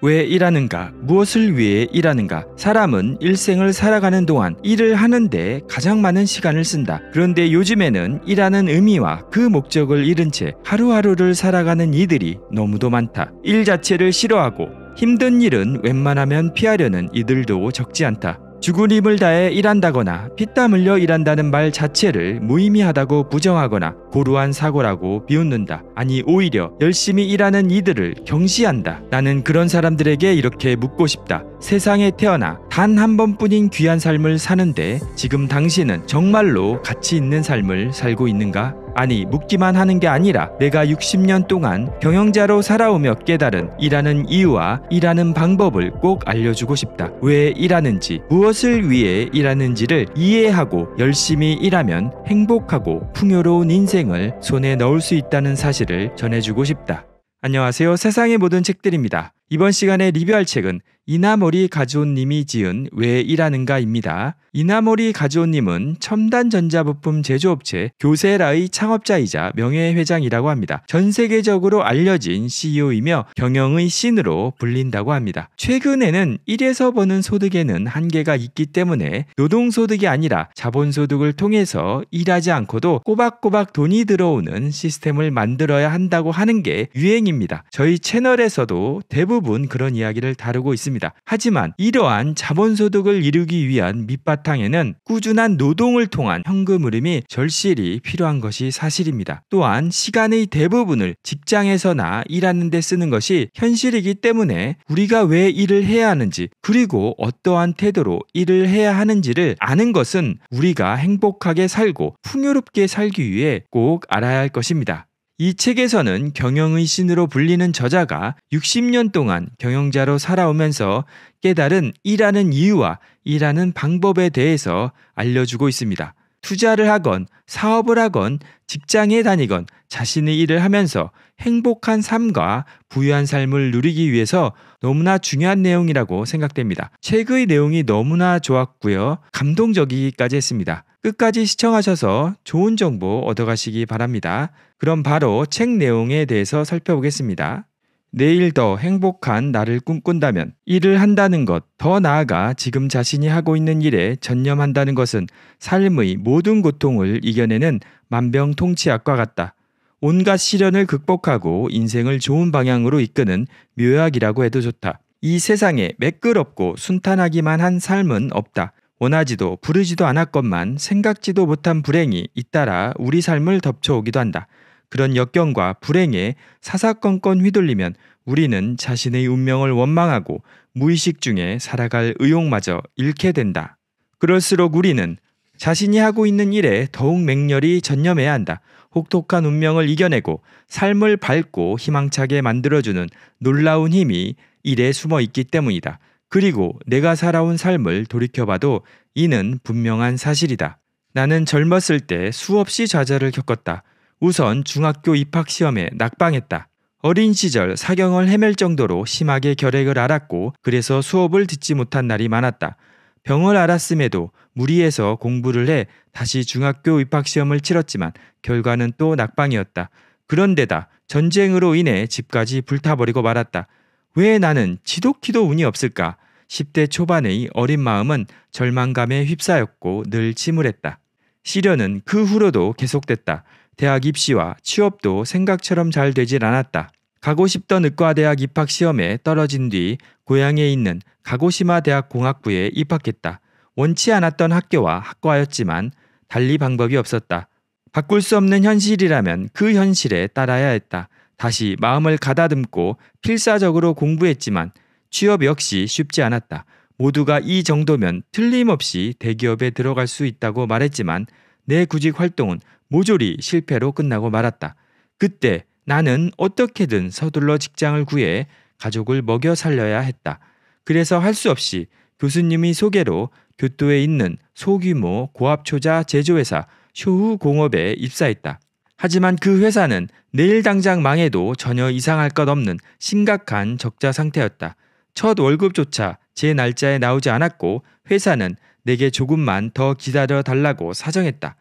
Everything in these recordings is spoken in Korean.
왜 일하는가? 무엇을 위해 일하는가? 사람은 일생을 살아가는 동안 일을 하는데 가장 많은 시간을 쓴다. 그런데 요즘에는 일하는 의미와 그 목적을 잃은 채 하루하루를 살아가는 이들이 너무도 많다. 일 자체를 싫어하고 힘든 일은 웬만하면 피하려는 이들도 적지 않다. 죽은 힘을 다해 일한다거나 피땀 흘려 일한다는 말 자체를 무의미하다고 부정하거나 고루한 사고라고 비웃는다. 아니 오히려 열심히 일하는 이들을 경시한다. 나는 그런 사람들에게 이렇게 묻고 싶다. 세상에 태어나 단 한 번뿐인 귀한 삶을 사는데 지금 당신은 정말로 가치 있는 삶을 살고 있는가? 아니 묻기만 하는 게 아니라 내가 60년 동안 경영자로 살아오며 깨달은 일하는 이유와 일하는 방법을 꼭 알려주고 싶다. 왜 일하는지, 무엇을 위해 일하는지를 이해하고 열심히 일하면 행복하고 풍요로운 인생을 손에 넣을 수 있다는 사실을 전해주고 싶다. 안녕하세요. 세상의 모든 책들입니다. 이번 시간에 리뷰할 책은 이나모리 가즈오 님이 지은 왜 일하는가입니다. 이나모리 가즈오 님은 첨단 전자부품 제조업체 교세라의 창업자이자 명예회장이라고 합니다. 전 세계적으로 알려진 CEO이며 경영의 신으로 불린다고 합니다. 최근에는 일에서 버는 소득에는 한계가 있기 때문에 노동소득이 아니라 자본소득을 통해서 일하지 않고도 꼬박꼬박 돈이 들어오는 시스템을 만들어야 한다고 하는 게 유행입니다. 저희 채널에서도 대부분 그런 이야기를 다루고 있습니다. 하지만 이러한 자본소득을 이루기 위한 밑바탕에는 꾸준한 노동을 통한 현금 흐름이 절실히 필요한 것이 사실입니다. 또한 시간의 대부분을 직장에서나 일하는 데 쓰는 것이 현실이기 때문에 우리가 왜 일을 해야 하는지, 그리고 어떠한 태도로 일을 해야 하는지를 아는 것은 우리가 행복하게 살고 풍요롭게 살기 위해 꼭 알아야 할 것입니다. 이 책에서는 경영의 신으로 불리는 저자가 60년 동안 경영자로 살아오면서 깨달은 일하는 이유와 일하는 방법에 대해서 알려주고 있습니다. 투자를 하건 사업을 하건 직장에 다니건 자신의 일을 하면서 행복한 삶과 부유한 삶을 누리기 위해서 너무나 중요한 내용이라고 생각됩니다. 책의 내용이 너무나 좋았고요. 감동적이기까지 했습니다. 끝까지 시청하셔서 좋은 정보 얻어가시기 바랍니다. 그럼 바로 책 내용에 대해서 살펴보겠습니다. 내일 더 행복한 나를 꿈꾼다면 일을 한다는 것, 더 나아가 지금 자신이 하고 있는 일에 전념한다는 것은 삶의 모든 고통을 이겨내는 만병통치약과 같다. 온갖 시련을 극복하고 인생을 좋은 방향으로 이끄는 묘약이라고 해도 좋다. 이 세상에 매끄럽고 순탄하기만 한 삶은 없다. 원하지도 부르지도 않았건만 생각지도 못한 불행이 잇따라 우리 삶을 덮쳐오기도 한다. 그런 역경과 불행에 사사건건 휘둘리면 우리는 자신의 운명을 원망하고 무의식 중에 살아갈 의욕마저 잃게 된다. 그럴수록 우리는 자신이 하고 있는 일에 더욱 맹렬히 전념해야 한다. 혹독한 운명을 이겨내고 삶을 밝고 희망차게 만들어주는 놀라운 힘이 일에 숨어 있기 때문이다. 그리고 내가 살아온 삶을 돌이켜봐도 이는 분명한 사실이다. 나는 젊었을 때 수없이 좌절을 겪었다. 우선 중학교 입학시험에 낙방했다. 어린 시절 사경을 헤맬 정도로 심하게 결핵을 앓았고 그래서 수업을 듣지 못한 날이 많았다. 병을 앓았음에도 무리해서 공부를 해 다시 중학교 입학시험을 치렀지만 결과는 또 낙방이었다. 그런데다 전쟁으로 인해 집까지 불타버리고 말았다. 왜 나는 지독히도 운이 없을까? 10대 초반의 어린 마음은 절망감에 휩싸였고 늘 침울했다. 시련은 그 후로도 계속됐다. 대학 입시와 취업도 생각처럼 잘 되질 않았다. 가고 싶던 의과대학 입학시험에 떨어진 뒤 고향에 있는 가고시마 대학공학부에 입학했다. 원치 않았던 학교와 학과였지만 달리 방법이 없었다. 바꿀 수 없는 현실이라면 그 현실에 따라야 했다. 다시 마음을 가다듬고 필사적으로 공부했지만 취업 역시 쉽지 않았다. 모두가 이 정도면 틀림없이 대기업에 들어갈 수 있다고 말했지만 내 구직 활동은 모조리 실패로 끝나고 말았다. 그때 나는 어떻게든 서둘러 직장을 구해 가족을 먹여 살려야 했다. 그래서 할 수 없이 교수님의 소개로 교토에 있는 소규모 고압초자 제조회사 쇼후 공업에 입사했다. 하지만 그 회사는 내일 당장 망해도 전혀 이상할 것 없는 심각한 적자 상태였다. 첫 월급조차 제 날짜에 나오지 않았고 회사는 내게 조금만 더 기다려 달라고 사정했다.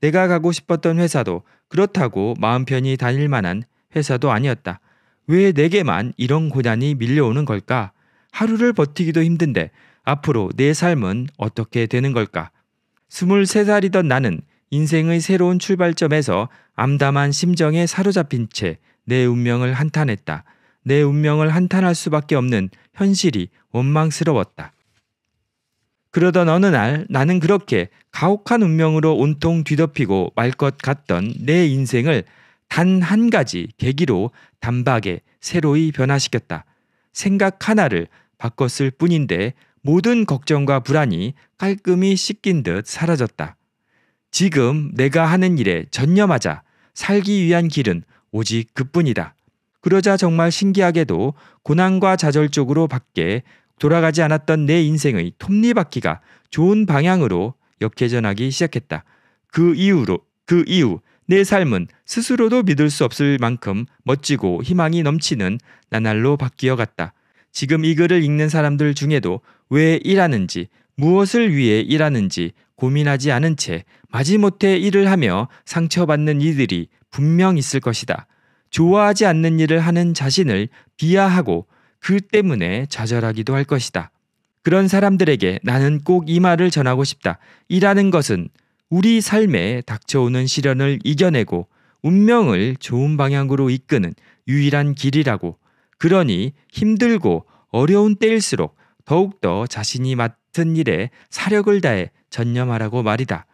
내가 가고 싶었던 회사도 그렇다고 마음 편히 다닐 만한 회사도 아니었다. 왜 내게만 이런 고난이 밀려오는 걸까? 하루를 버티기도 힘든데 앞으로 내 삶은 어떻게 되는 걸까? 23살이던 나는 인생의 새로운 출발점에서 암담한 심정에 사로잡힌 채 내 운명을 한탄했다. 내 운명을 한탄할 수밖에 없는 현실이 원망스러웠다. 그러던 어느 날 나는 그렇게 가혹한 운명으로 온통 뒤덮이고 말 것 같던 내 인생을 단 한 가지 계기로 단박에 새로이 변화시켰다. 생각 하나를 바꿨을 뿐인데 모든 걱정과 불안이 깔끔히 씻긴 듯 사라졌다. 지금 내가 하는 일에 전념하자. 살기 위한 길은 오직 그뿐이다. 그러자 정말 신기하게도 고난과 좌절 쪽으로 밖에 돌아가지 않았던 내 인생의 톱니바퀴가 좋은 방향으로 역회전하기 시작했다. 그 이후 내 삶은 스스로도 믿을 수 없을 만큼 멋지고 희망이 넘치는 나날로 바뀌어갔다. 지금 이 글을 읽는 사람들 중에도 왜 일하는지, 무엇을 위해 일하는지 고민하지 않은 채 마지못해 일을 하며 상처받는 이들이 분명 있을 것이다. 좋아하지 않는 일을 하는 자신을 비하하고 그 때문에 좌절하기도 할 것이다. 그런 사람들에게 나는 꼭 이 말을 전하고 싶다. 일하는 것은 우리 삶에 닥쳐오는 시련을 이겨내고 운명을 좋은 방향으로 이끄는 유일한 길이라고. 그러니 힘들고 어려운 때일수록 더욱더 자신이 맡은 일에 사력을 다해 전념하라고 말이다.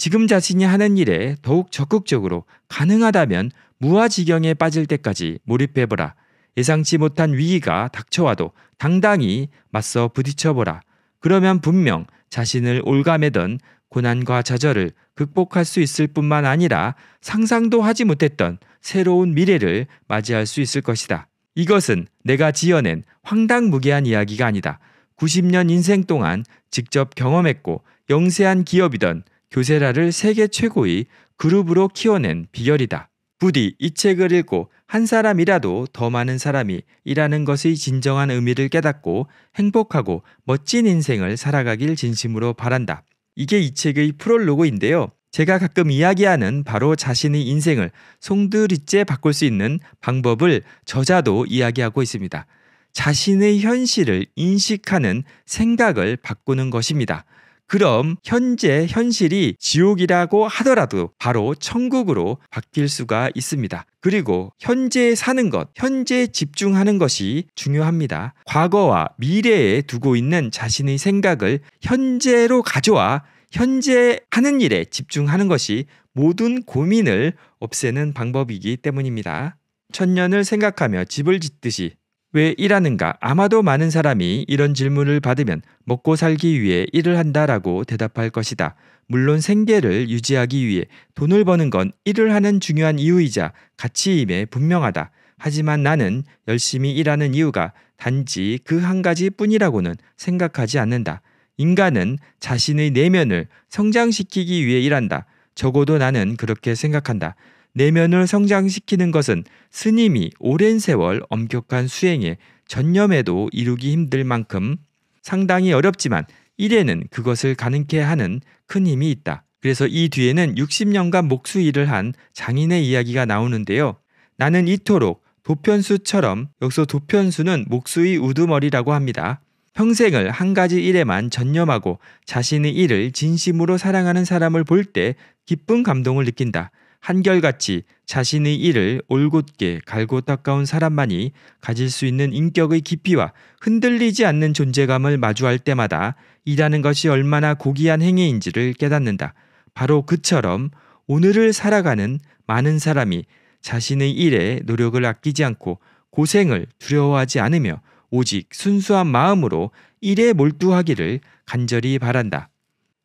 지금 자신이 하는 일에 더욱 적극적으로 가능하다면 무아지경에 빠질 때까지 몰입해보라. 예상치 못한 위기가 닥쳐와도 당당히 맞서 부딪혀보라. 그러면 분명 자신을 올가매던 고난과 좌절을 극복할 수 있을 뿐만 아니라 상상도 하지 못했던 새로운 미래를 맞이할 수 있을 것이다. 이것은 내가 지어낸 황당무계한 이야기가 아니다. 90년 인생 동안 직접 경험했고 영세한 기업이던 교세라를 세계 최고의 그룹으로 키워낸 비결이다. 부디 이 책을 읽고 한 사람이라도 더 많은 사람이 일하는 것의 진정한 의미를 깨닫고 행복하고 멋진 인생을 살아가길 진심으로 바란다. 이게 이 책의 프롤로그인데요. 제가 가끔 이야기하는 바로 자신의 인생을 송두리째 바꿀 수 있는 방법을 저자도 이야기하고 있습니다. 자신의 현실을 인식하는 생각을 바꾸는 것입니다. 그럼 현재 현실이 지옥이라고 하더라도 바로 천국으로 바뀔 수가 있습니다. 그리고 현재 사는 것, 현재 집중하는 것이 중요합니다. 과거와 미래에 두고 있는 자신의 생각을 현재로 가져와 현재 하는 일에 집중하는 것이 모든 고민을 없애는 방법이기 때문입니다. 천년을 생각하며 집을 짓듯이 왜 일하는가? 아마도 많은 사람이 이런 질문을 받으면 먹고 살기 위해 일을 한다라고 대답할 것이다. 물론 생계를 유지하기 위해 돈을 버는 건 일을 하는 중요한 이유이자 가치임에 분명하다. 하지만 나는 열심히 일하는 이유가 단지 그 한 가지뿐이라고는 생각하지 않는다. 인간은 자신의 내면을 성장시키기 위해 일한다. 적어도 나는 그렇게 생각한다. 내면을 성장시키는 것은 스님이 오랜 세월 엄격한 수행에 전념해도 이루기 힘들 만큼 상당히 어렵지만 일에는 그것을 가능케 하는 큰 힘이 있다. 그래서 이 뒤에는 60년간 목수 일을 한 장인의 이야기가 나오는데요. 나는 이토록 도편수처럼, 여기서 도편수는 목수의 우두머리라고 합니다. 평생을 한 가지 일에만 전념하고 자신의 일을 진심으로 사랑하는 사람을 볼 때 깊은 감동을 느낀다. 한결같이 자신의 일을 올곧게 갈고 닦아온 사람만이 가질 수 있는 인격의 깊이와 흔들리지 않는 존재감을 마주할 때마다 일하는 것이 얼마나 고귀한 행위인지를 깨닫는다. 바로 그처럼 오늘을 살아가는 많은 사람이 자신의 일에 노력을 아끼지 않고 고생을 두려워하지 않으며 오직 순수한 마음으로 일에 몰두하기를 간절히 바란다.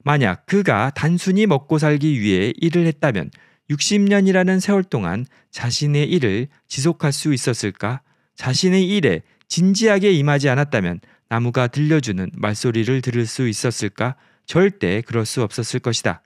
만약 그가 단순히 먹고 살기 위해 일을 했다면 60년이라는 세월 동안 자신의 일을 지속할 수 있었을까? 자신의 일에 진지하게 임하지 않았다면 나무가 들려주는 말소리를 들을 수 있었을까? 절대 그럴 수 없었을 것이다.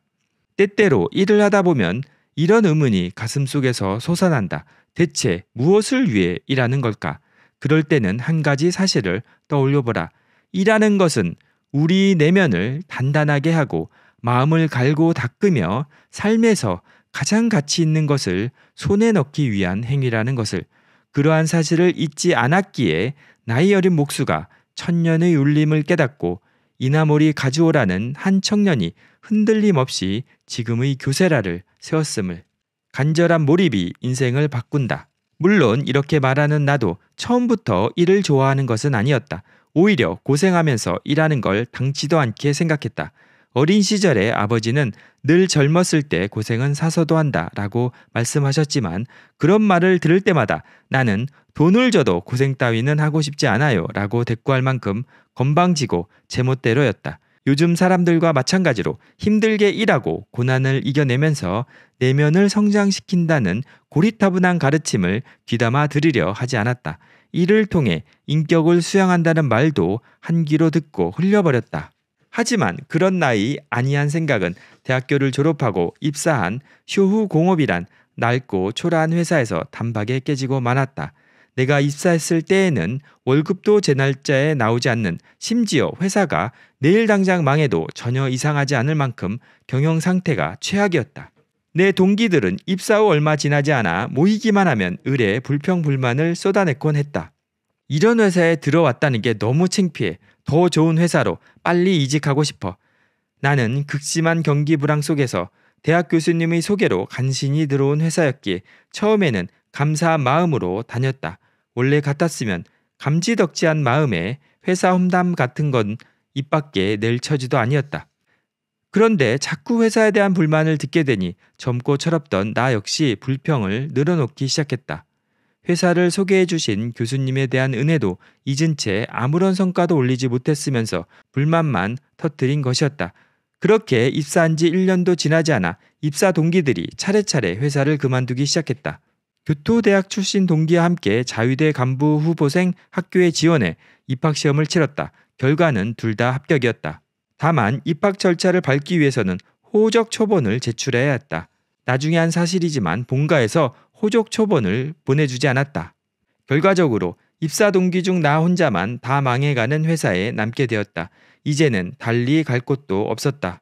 때때로 일을 하다 보면 이런 의문이 가슴 속에서 솟아난다. 대체 무엇을 위해 일하는 걸까? 그럴 때는 한 가지 사실을 떠올려보라. 일하는 것은 우리 내면을 단단하게 하고 마음을 갈고 닦으며 삶에서 가장 가치 있는 것을 손에 넣기 위한 행위라는 것을, 그러한 사실을 잊지 않았기에 나이 어린 목수가 천년의 울림을 깨닫고 이나모리 가즈오라는 한 청년이 흔들림 없이 지금의 교세라를 세웠음을. 간절한 몰입이 인생을 바꾼다. 물론 이렇게 말하는 나도 처음부터 일을 좋아하는 것은 아니었다. 오히려 고생하면서 일하는 걸 당치도 않게 생각했다. 어린 시절에 아버지는 늘 젊었을 때 고생은 사서도 한다 라고 말씀하셨지만 그런 말을 들을 때마다 나는 돈을 줘도 고생 따위는 하고 싶지 않아요 라고 대꾸할 만큼 건방지고 제멋대로였다. 요즘 사람들과 마찬가지로 힘들게 일하고 고난을 이겨내면서 내면을 성장시킨다는 고리타분한 가르침을 귀담아 들으려 하지 않았다. 이를 통해 인격을 수양한다는 말도 한 귀로 듣고 흘려버렸다. 하지만 그런 나이 안이한 생각은 대학교를 졸업하고 입사한 쇼후 공업이란 낡고 초라한 회사에서 단박에 깨지고 말았다. 내가 입사했을 때에는 월급도 제 날짜에 나오지 않는, 심지어 회사가 내일 당장 망해도 전혀 이상하지 않을 만큼 경영 상태가 최악이었다. 내 동기들은 입사 후 얼마 지나지 않아 모이기만 하면 의례 불평불만을 쏟아냈곤 했다. 이런 회사에 들어왔다는 게 너무 창피해. 더 좋은 회사로 빨리 이직하고 싶어. 나는 극심한 경기 불황 속에서 대학 교수님의 소개로 간신히 들어온 회사였기에 처음에는 감사한 마음으로 다녔다. 원래 같았으면 감지덕지한 마음에 회사 험담 같은 건 입 밖에 낼 처지도 아니었다. 그런데 자꾸 회사에 대한 불만을 듣게 되니 젊고 철없던 나 역시 불평을 늘어놓기 시작했다. 회사를 소개해 주신 교수님에 대한 은혜도 잊은 채 아무런 성과도 올리지 못했으면서 불만만 터뜨린 것이었다. 그렇게 입사한 지 1년도 지나지 않아 입사 동기들이 차례차례 회사를 그만두기 시작했다. 교토대학 출신 동기와 함께 자위대 간부 후보생 학교에 지원해 입학시험을 치렀다. 결과는 둘 다 합격이었다. 다만 입학 절차를 밟기 위해서는 호적 초본을 제출해야 했다. 나중에 한 사실이지만 본가에서 호적 초본을 보내주지 않았다. 결과적으로 입사 동기 중 나 혼자만 다 망해가는 회사에 남게 되었다. 이제는 달리 갈 곳도 없었다.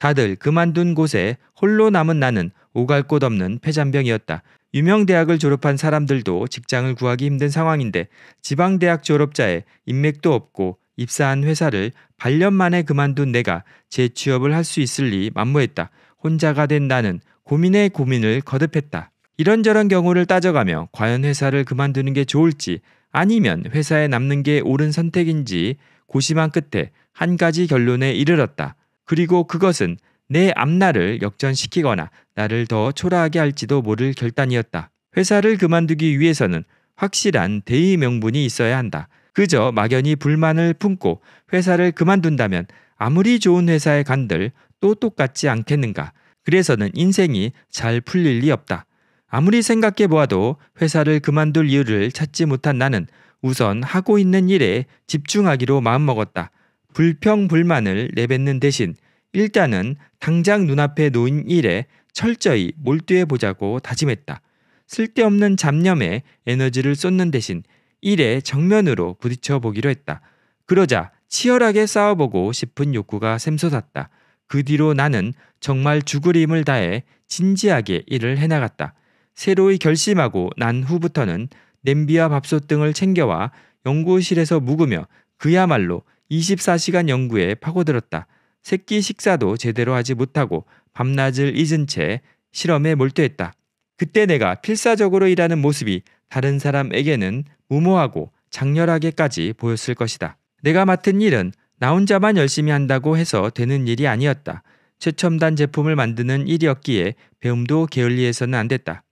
다들 그만둔 곳에 홀로 남은 나는 오갈 곳 없는 패잔병이었다. 유명 대학을 졸업한 사람들도 직장을 구하기 힘든 상황인데 지방대학 졸업자에 인맥도 없고 입사한 회사를 반년 만에 그만둔 내가 재취업을 할 수 있을 리 만무했다. 혼자가 된 나는 고민에 고민을 거듭했다. 이런저런 경우를 따져가며 과연 회사를 그만두는 게 좋을지 아니면 회사에 남는 게 옳은 선택인지 고심한 끝에 한 가지 결론에 이르렀다. 그리고 그것은 내 앞날을 역전시키거나 나를 더 초라하게 할지도 모를 결단이었다. 회사를 그만두기 위해서는 확실한 대의 명분이 있어야 한다. 그저 막연히 불만을 품고 회사를 그만둔다면 아무리 좋은 회사에 간들 또 똑같지 않겠는가. 그래서는 인생이 잘 풀릴 리 없다. 아무리 생각해 보아도 회사를 그만둘 이유를 찾지 못한 나는 우선 하고 있는 일에 집중하기로 마음먹었다. 불평불만을 내뱉는 대신 일단은 당장 눈앞에 놓인 일에 철저히 몰두해보자고 다짐했다. 쓸데없는 잡념에 에너지를 쏟는 대신 일에 정면으로 부딪혀보기로 했다. 그러자 치열하게 싸워보고 싶은 욕구가 샘솟았다. 그 뒤로 나는 정말 죽을 힘을 다해 진지하게 일을 해나갔다. 새로이 결심하고 난 후부터는 냄비와 밥솥 등을 챙겨와 연구실에서 묵으며 그야말로 24시간 연구에 파고들었다. 새끼 식사도 제대로 하지 못하고 밤낮을 잊은 채 실험에 몰두했다. 그때 내가 필사적으로 일하는 모습이 다른 사람에게는 무모하고 장렬하게까지 보였을 것이다. 내가 맡은 일은 나 혼자만 열심히 한다고 해서 되는 일이 아니었다. 최첨단 제품을 만드는 일이었기에 배움도 게을리해서는 안 됐다.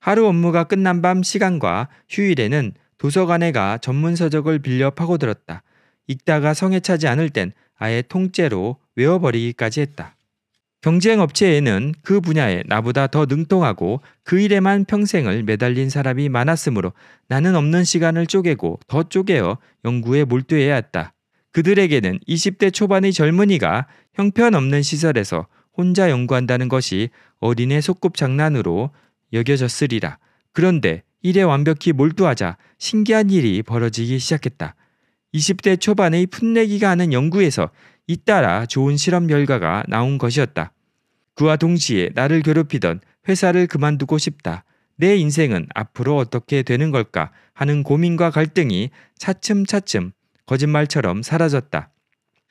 하루 업무가 끝난 밤 시간과 휴일에는 도서관에 가 전문 서적을 빌려 파고들었다. 읽다가 성에 차지 않을 땐 아예 통째로 외워버리기까지 했다. 경쟁 업체에는 그 분야에 나보다 더 능통하고 그 일에만 평생을 매달린 사람이 많았으므로 나는 없는 시간을 쪼개고 더 쪼개어 연구에 몰두해야 했다. 그들에게는 20대 초반의 젊은이가 형편없는 시설에서 혼자 연구한다는 것이 어린애 소꿉장난으로 여겨졌으리라. 그런데 일에 완벽히 몰두하자 신기한 일이 벌어지기 시작했다. 20대 초반의 풋내기가 하는 연구에서 잇따라 좋은 실험 결과가 나온 것이었다. 그와 동시에 나를 괴롭히던 회사를 그만두고 싶다. 내 인생은 앞으로 어떻게 되는 걸까 하는 고민과 갈등이 차츰차츰 거짓말처럼 사라졌다.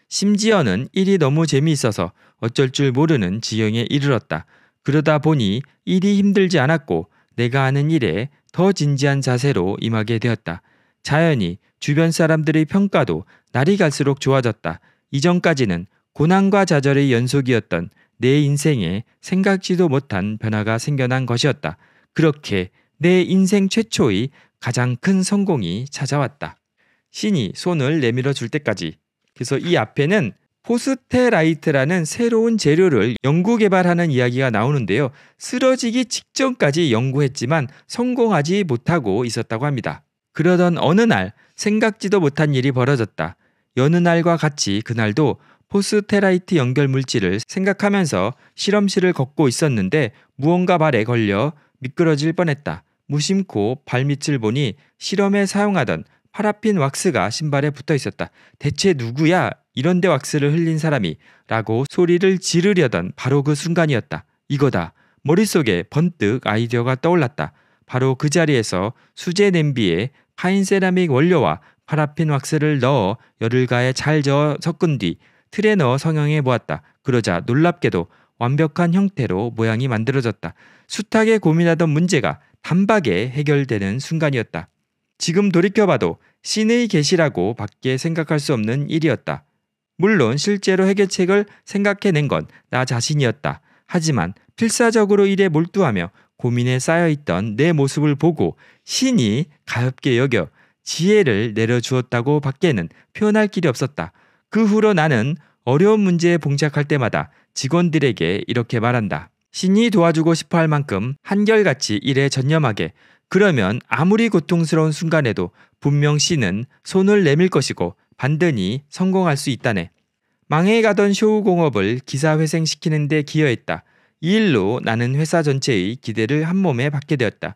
심지어는 일이 너무 재미있어서 어쩔 줄 모르는 지경에 이르렀다. 그러다 보니 일이 힘들지 않았고 내가 하는 일에 더 진지한 자세로 임하게 되었다. 자연히 주변 사람들의 평가도 날이 갈수록 좋아졌다. 이전까지는 고난과 좌절의 연속이었던 내 인생에 생각지도 못한 변화가 생겨난 것이었다. 그렇게 내 인생 최초의 가장 큰 성공이 찾아왔다. 신이 손을 내밀어 줄 때까지. 그래서 이 앞에는 포스테라이트라는 새로운 재료를 연구개발하는 이야기가 나오는데요. 쓰러지기 직전까지 연구했지만 성공하지 못하고 있었다고 합니다. 그러던 어느 날 생각지도 못한 일이 벌어졌다. 여느 날과 같이 그날도 포스테라이트 연결 물질을 생각하면서 실험실을 걷고 있었는데 무언가 발에 걸려 미끄러질 뻔했다. 무심코 발밑을 보니 실험에 사용하던 파라핀 왁스가 신발에 붙어 있었다. 대체 누구야? 이런데 왁스를 흘린 사람이 라고 소리를 지르려던 바로 그 순간이었다. 이거다. 머릿속에 번뜩 아이디어가 떠올랐다. 바로 그 자리에서 수제 냄비에 파인 세라믹 원료와 파라핀 왁스를 넣어 열을 가해 잘 저어 섞은 뒤 틀에 넣어 성형해 보았다. 그러자 놀랍게도 완벽한 형태로 모양이 만들어졌다. 숱하게 고민하던 문제가 단박에 해결되는 순간이었다. 지금 돌이켜봐도 신의 계시라고 밖에 생각할 수 없는 일이었다. 물론 실제로 해결책을 생각해낸 건 나 자신이었다. 하지만 필사적으로 일에 몰두하며 고민에 쌓여있던 내 모습을 보고 신이 가볍게 여겨 지혜를 내려주었다고 밖에는 표현할 길이 없었다. 그 후로 나는 어려운 문제에 봉착할 때마다 직원들에게 이렇게 말한다. 신이 도와주고 싶어 할 만큼 한결같이 일에 전념하게. 그러면 아무리 고통스러운 순간에도 분명 신은 손을 내밀 것이고 반드시 성공할 수 있다네. 망해가던 쇼우 공업을 기사회생시키는 데 기여했다. 이 일로 나는 회사 전체의 기대를 한 몸에 받게 되었다.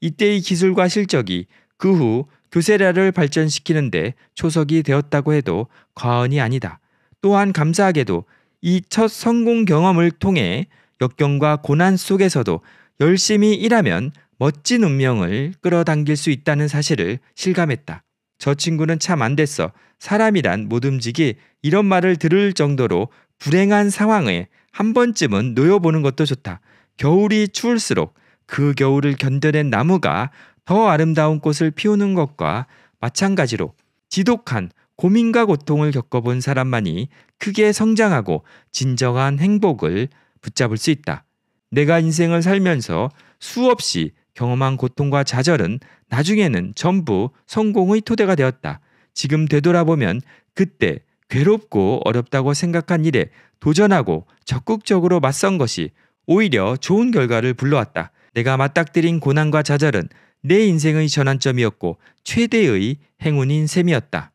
이때의 기술과 실적이 그 후 교세라를 발전시키는 데 초석이 되었다고 해도 과언이 아니다. 또한 감사하게도 이 첫 성공 경험을 통해 역경과 고난 속에서도 열심히 일하면 멋진 운명을 끌어당길 수 있다는 사실을 실감했다. 저 친구는 참 안 됐어. 사람이란 못 움직이. 이런 말을 들을 정도로 불행한 상황에 한 번쯤은 놓여보는 것도 좋다. 겨울이 추울수록 그 겨울을 견뎌낸 나무가 더 아름다운 꽃을 피우는 것과 마찬가지로 지독한 고민과 고통을 겪어본 사람만이 크게 성장하고 진정한 행복을 붙잡을 수 있다. 내가 인생을 살면서 수없이 경험한 고통과 좌절은 나중에는 전부 성공의 토대가 되었다. 지금 되돌아보면 그때 괴롭고 어렵다고 생각한 일에 도전하고 적극적으로 맞선 것이 오히려 좋은 결과를 불러왔다. 내가 맞닥뜨린 고난과 좌절은 내 인생의 전환점이었고 최대의 행운인 셈이었다.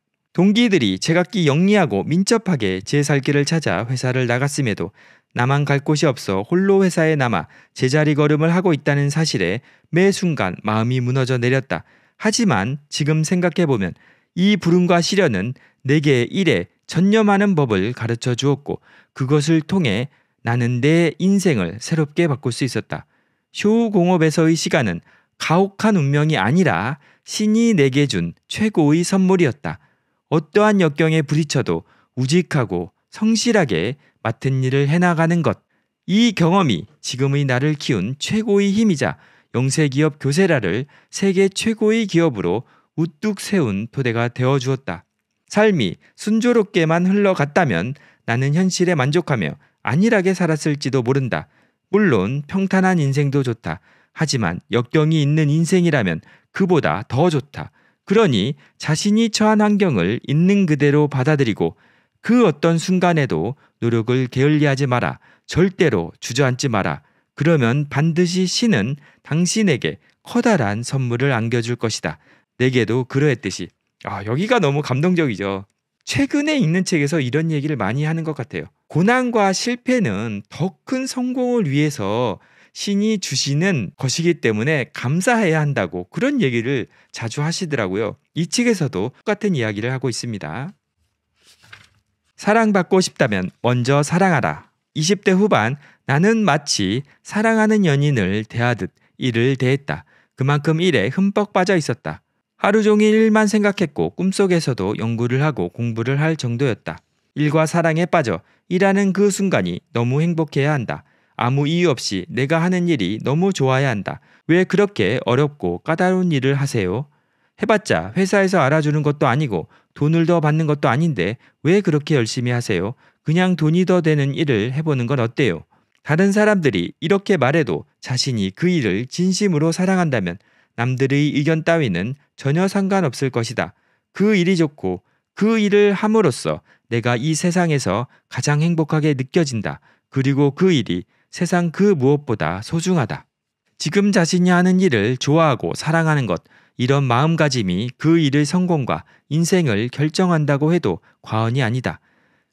동기들이 제각기 영리하고 민첩하게 제 살 길을 찾아 회사를 나갔음에도 나만 갈 곳이 없어 홀로 회사에 남아 제자리 걸음을 하고 있다는 사실에 매 순간 마음이 무너져 내렸다. 하지만 지금 생각해보면 이 부름과 시련은 내게 일에 전념하는 법을 가르쳐 주었고 그것을 통해 나는 내 인생을 새롭게 바꿀 수 있었다. 쇼우 공업에서의 시간은 가혹한 운명이 아니라 신이 내게 준 최고의 선물이었다. 어떠한 역경에 부딪혀도 우직하고 성실하게 맡은 일을 해나가는 것. 이 경험이 지금의 나를 키운 최고의 힘이자 영세기업 교세라를 세계 최고의 기업으로 우뚝 세운 토대가 되어주었다. 삶이 순조롭게만 흘러갔다면 나는 현실에 만족하며 안일하게 살았을지도 모른다. 물론 평탄한 인생도 좋다. 하지만 역경이 있는 인생이라면 그보다 더 좋다. 그러니 자신이 처한 환경을 있는 그대로 받아들이고 그 어떤 순간에도 노력을 게을리하지 마라. 절대로 주저앉지 마라. 그러면 반드시 신은 당신에게 커다란 선물을 안겨줄 것이다. 내게도 그러했듯이. 아, 여기가 너무 감동적이죠. 최근에 읽는 책에서 이런 얘기를 많이 하는 것 같아요. 고난과 실패는 더 큰 성공을 위해서 신이 주시는 것이기 때문에 감사해야 한다고 그런 얘기를 자주 하시더라고요. 이 책에서도 똑같은 이야기를 하고 있습니다. 사랑받고 싶다면 먼저 사랑하라. 20대 후반 나는 마치 사랑하는 연인을 대하듯 이를 대했다. 그만큼 일에 흠뻑 빠져 있었다. 하루 종일 일만 생각했고 꿈속에서도 연구를 하고 공부를 할 정도였다. 일과 사랑에 빠져 일하는 그 순간이 너무 행복해야 한다. 아무 이유 없이 내가 하는 일이 너무 좋아야 한다. 왜 그렇게 어렵고 까다로운 일을 하세요? 해봤자 회사에서 알아주는 것도 아니고 돈을 더 받는 것도 아닌데 왜 그렇게 열심히 하세요? 그냥 돈이 더 되는 일을 해보는 건 어때요? 다른 사람들이 이렇게 말해도 자신이 그 일을 진심으로 사랑한다면 남들의 의견 따위는 전혀 상관없을 것이다. 그 일이 좋고 그 일을 함으로써 내가 이 세상에서 가장 행복하게 느껴진다. 그리고 그 일이 세상 그 무엇보다 소중하다. 지금 자신이 하는 일을 좋아하고 사랑하는 것, 이런 마음가짐이 그 일의 성공과 인생을 결정한다고 해도 과언이 아니다.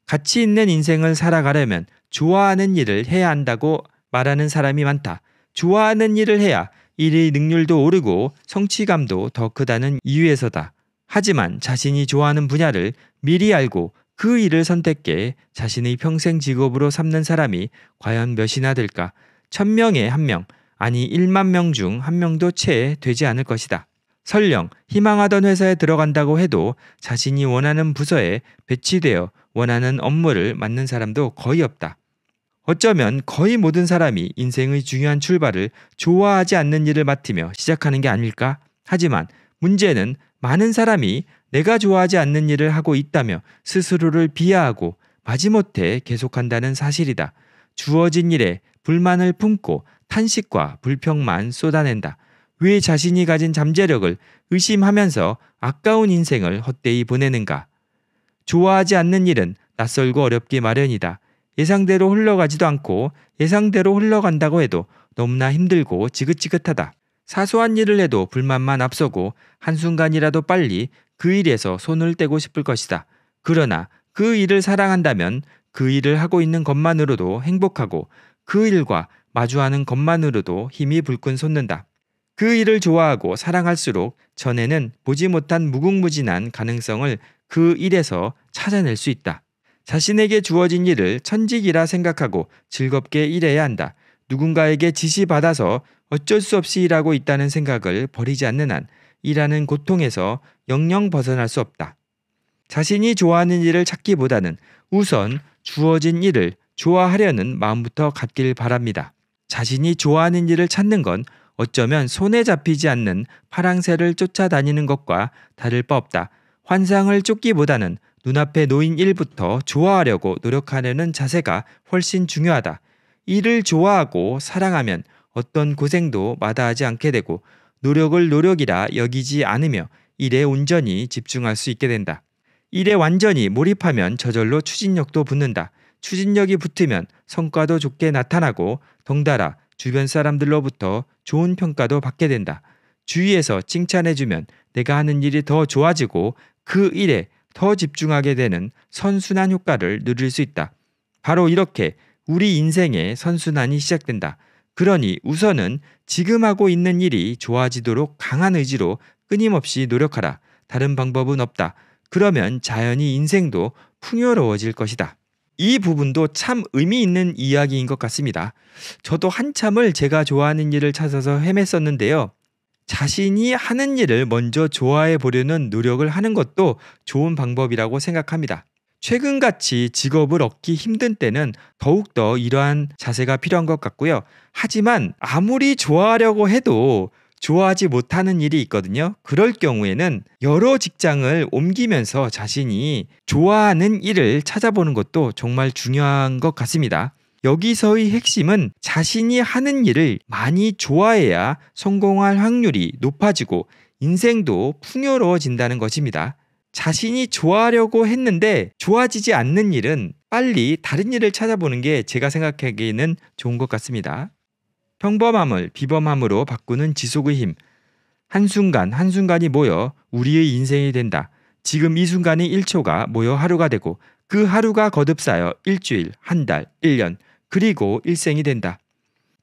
가치 있는 인생을 살아가려면 좋아하는 일을 해야 한다고 말하는 사람이 많다. 좋아하는 일을 해야 일의 능률도 오르고 성취감도 더 크다는 이유에서다. 하지만 자신이 좋아하는 분야를 미리 알고 그 일을 선택해 자신의 평생 직업으로 삼는 사람이 과연 몇이나 될까? 1000명에 1명, 아니 10,000명 중 1명도 채 되지 않을 것이다. 설령 희망하던 회사에 들어간다고 해도 자신이 원하는 부서에 배치되어 원하는 업무를 맡는 사람도 거의 없다. 어쩌면 거의 모든 사람이 인생의 중요한 출발을 좋아하지 않는 일을 맡으며 시작하는 게 아닐까? 하지만 문제는 많은 사람이 내가 좋아하지 않는 일을 하고 있다며 스스로를 비하하고 마지못해 계속한다는 사실이다. 주어진 일에 불만을 품고 탄식과 불평만 쏟아낸다. 왜 자신이 가진 잠재력을 의심하면서 아까운 인생을 헛되이 보내는가? 좋아하지 않는 일은 낯설고 어렵기 마련이다. 예상대로 흘러가지도 않고 예상대로 흘러간다고 해도 너무나 힘들고 지긋지긋하다. 사소한 일을 해도 불만만 앞서고 한순간이라도 빨리 그 일에서 손을 떼고 싶을 것이다. 그러나 그 일을 사랑한다면 그 일을 하고 있는 것만으로도 행복하고 그 일과 마주하는 것만으로도 힘이 불끈 솟는다. 그 일을 좋아하고 사랑할수록 전에는 보지 못한 무궁무진한 가능성을 그 일에서 찾아낼 수 있다. 자신에게 주어진 일을 천직이라 생각하고 즐겁게 일해야 한다. 누군가에게 지시받아서 어쩔 수 없이 일하고 있다는 생각을 버리지 않는 한 일하는 고통에서 영영 벗어날 수 없다. 자신이 좋아하는 일을 찾기보다는 우선 주어진 일을 좋아하려는 마음부터 갖길 바랍니다. 자신이 좋아하는 일을 찾는 건 어쩌면 손에 잡히지 않는 파랑새를 쫓아다니는 것과 다를 바 없다. 환상을 쫓기보다는 눈앞에 놓인 일부터 좋아하려고 노력하려는 자세가 훨씬 중요하다. 일을 좋아하고 사랑하면 어떤 고생도 마다하지 않게 되고 노력을 노력이라 여기지 않으며 일에 온전히 집중할 수 있게 된다. 일에 완전히 몰입하면 저절로 추진력도 붙는다. 추진력이 붙으면 성과도 좋게 나타나고 덩달아 주변 사람들로부터 좋은 평가도 받게 된다. 주위에서 칭찬해주면 내가 하는 일이 더 좋아지고 그 일에 더 집중하게 되는 선순환 효과를 누릴 수 있다. 바로 이렇게 우리 인생의 선순환이 시작된다. 그러니 우선은 지금 하고 있는 일이 좋아지도록 강한 의지로 끊임없이 노력하라. 다른 방법은 없다. 그러면 자연히 인생도 풍요로워질 것이다. 이 부분도 참 의미 있는 이야기인 것 같습니다. 저도 한참을 제가 좋아하는 일을 찾아서 헤맸었는데요. 자신이 하는 일을 먼저 좋아해 보려는 노력을 하는 것도 좋은 방법이라고 생각합니다. 최근같이 직업을 얻기 힘든 때는 더욱더 이러한 자세가 필요한 것 같고요. 하지만 아무리 좋아하려고 해도 좋아하지 못하는 일이 있거든요. 그럴 경우에는 여러 직장을 옮기면서 자신이 좋아하는 일을 찾아보는 것도 정말 중요한 것 같습니다. 여기서의 핵심은 자신이 하는 일을 많이 좋아해야 성공할 확률이 높아지고 인생도 풍요로워진다는 것입니다. 자신이 좋아하려고 했는데 좋아지지 않는 일은 빨리 다른 일을 찾아보는 게 제가 생각하기에는 좋은 것 같습니다. 평범함을 비범함으로 바꾸는 지속의 힘. 한순간 한순간이 모여 우리의 인생이 된다. 지금 이 순간이 1초가 모여 하루가 되고 그 하루가 거듭싸여 일주일, 한 달, 1년, 그리고 일생이 된다.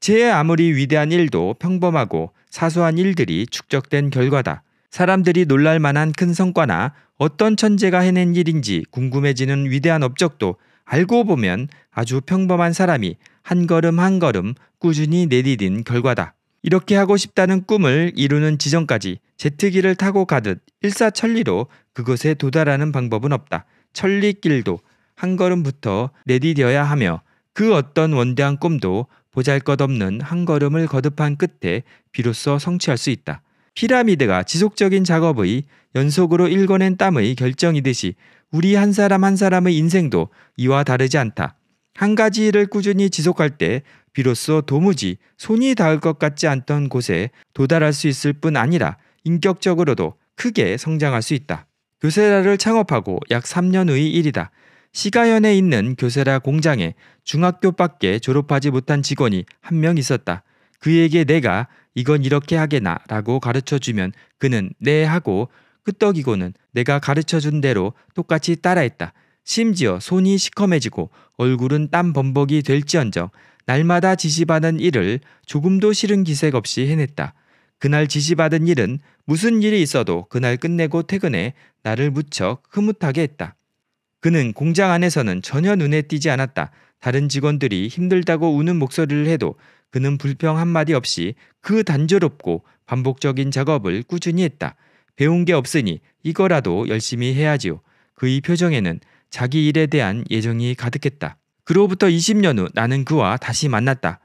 제 아무리 위대한 일도 평범하고 사소한 일들이 축적된 결과다. 사람들이 놀랄 만한 큰 성과나 어떤 천재가 해낸 일인지 궁금해지는 위대한 업적도 알고 보면 아주 평범한 사람이 한 걸음 한 걸음 꾸준히 내디딘 결과다. 이렇게 하고 싶다는 꿈을 이루는 지점까지 제트기를 타고 가듯 일사천리로 그곳에 도달하는 방법은 없다. 천리길도 한 걸음부터 내디뎌야 하며 그 어떤 원대한 꿈도 보잘것없는 한 걸음을 거듭한 끝에 비로소 성취할 수 있다. 피라미드가 지속적인 작업의 연속으로 일궈낸 땀의 결정이듯이 우리 한 사람 한 사람의 인생도 이와 다르지 않다. 한 가지 일을 꾸준히 지속할 때 비로소 도무지 손이 닿을 것 같지 않던 곳에 도달할 수 있을 뿐 아니라 인격적으로도 크게 성장할 수 있다. 교세라를 창업하고 약 3년의 일이다. 시가현에 있는 교세라 공장에 중학교밖에 졸업하지 못한 직원이 한 명 있었다. 그에게 내가 이건 이렇게 하게나 라고 가르쳐주면 그는 네 하고 끄떡이고는 내가 가르쳐준 대로 똑같이 따라했다. 심지어 손이 시커매지고 얼굴은 땀 범벅이 될지언정 날마다 지시받은 일을 조금도 싫은 기색 없이 해냈다. 그날 지시받은 일은 무슨 일이 있어도 그날 끝내고 퇴근해 나를 무척 흐뭇하게 했다. 그는 공장 안에서는 전혀 눈에 띄지 않았다. 다른 직원들이 힘들다고 우는 목소리를 해도 그는 불평 한마디 없이 그 단조롭고 반복적인 작업을 꾸준히 했다. 배운 게 없으니 이거라도 열심히 해야지요. 그의 표정에는 자기 일에 대한 예정이 가득했다. 그로부터 20년 후 나는 그와 다시 만났다.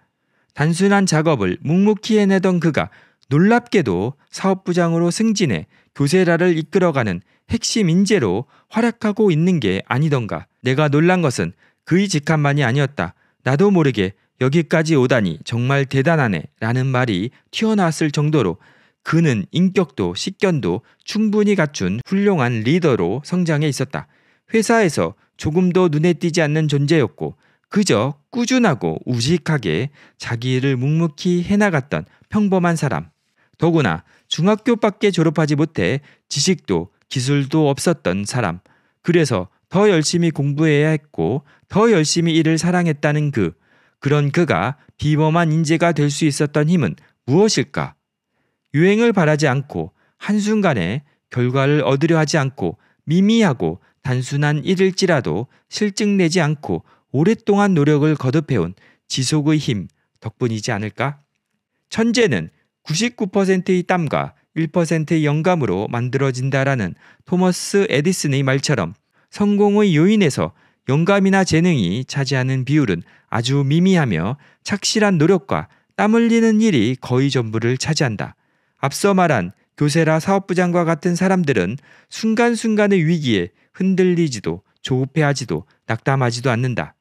단순한 작업을 묵묵히 해내던 그가 놀랍게도 사업부장으로 승진해 교세라를 이끌어가는 핵심 인재로 활약하고 있는 게 아니던가. 내가 놀란 것은 그의 직함만이 아니었다. 나도 모르게 여기까지 오다니 정말 대단하네 라는 말이 튀어나왔을 정도로 그는 인격도 식견도 충분히 갖춘 훌륭한 리더로 성장해 있었다. 회사에서 조금도 눈에 띄지 않는 존재였고 그저 꾸준하고 우직하게 자기 일을 묵묵히 해나갔던 평범한 사람. 더구나 중학교밖에 졸업하지 못해 지식도 기술도 없었던 사람. 그래서 더 열심히 공부해야 했고 더 열심히 일을 사랑했다는 그런 그가 비범한 인재가 될 수 있었던 힘은 무엇일까? 유행을 바라지 않고 한순간에 결과를 얻으려 하지 않고 미미하고 단순한 일일지라도 실증내지 않고 오랫동안 노력을 거듭해온 지속의 힘 덕분이지 않을까? 천재는 99%의 땀과 1%의 영감으로 만들어진다라는 토머스 에디슨의 말처럼 성공의 요인에서 영감이나 재능이 차지하는 비율은 아주 미미하며 착실한 노력과 땀 흘리는 일이 거의 전부를 차지한다. 앞서 말한 교세라 사업부장과 같은 사람들은 순간순간의 위기에 흔들리지도 조급해하지도 낙담하지도 않는다.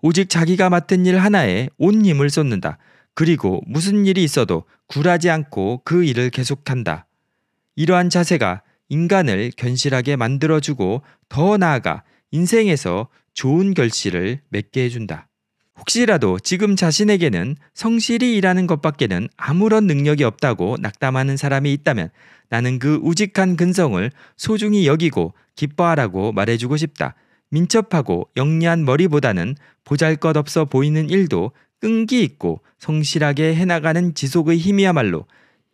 오직 자기가 맡은 일 하나에 온 힘을 쏟는다. 그리고 무슨 일이 있어도 굴하지 않고 그 일을 계속한다. 이러한 자세가 인간을 견실하게 만들어주고 더 나아가 인생에서 좋은 결실을 맺게 해준다. 혹시라도 지금 자신에게는 성실히 일하는 것밖에는 아무런 능력이 없다고 낙담하는 사람이 있다면 나는 그 우직한 근성을 소중히 여기고 기뻐하라고 말해주고 싶다. 민첩하고 영리한 머리보다는 보잘것없어 보이는 일도 끈기 있고 성실하게 해나가는 지속의 힘이야말로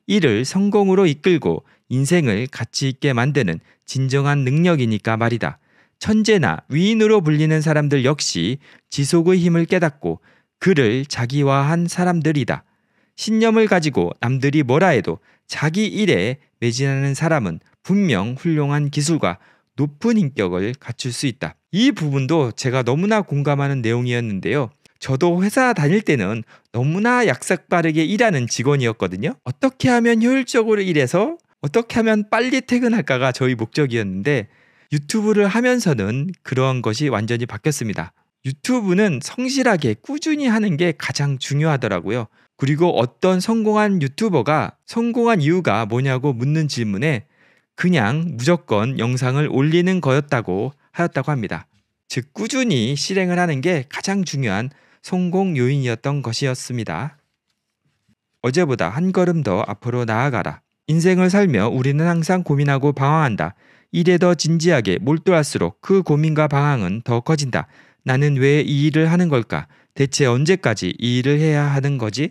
이를 성공으로 이끌고 인생을 가치 있게 만드는 진정한 능력이니까 말이다. 천재나 위인으로 불리는 사람들 역시 지속의 힘을 깨닫고 그를 자기화한 사람들이다. 신념을 가지고 남들이 뭐라 해도 자기 일에 매진하는 사람은 분명 훌륭한 기술과 높은 인격을 갖출 수 있다. 이 부분도 제가 너무나 공감하는 내용이었는데요. 저도 회사 다닐 때는 너무나 약삭빠르게 일하는 직원이었거든요. 어떻게 하면 효율적으로 일해서 어떻게 하면 빨리 퇴근할까가 저희 목적이었는데 유튜브를 하면서는 그러한 것이 완전히 바뀌었습니다. 유튜브는 성실하게 꾸준히 하는 게 가장 중요하더라고요. 그리고 어떤 성공한 유튜버가 성공한 이유가 뭐냐고 묻는 질문에 그냥 무조건 영상을 올리는 거였다고 하였다고 합니다. 즉 꾸준히 실행을 하는 게 가장 중요한 성공 요인이었던 것이었습니다. 어제보다 한 걸음 더 앞으로 나아가라. 인생을 살며 우리는 항상 고민하고 방황한다. 일에 더 진지하게 몰두할수록 그 고민과 방황은 더 커진다. 나는 왜 이 일을 하는 걸까? 대체 언제까지 이 일을 해야 하는 거지?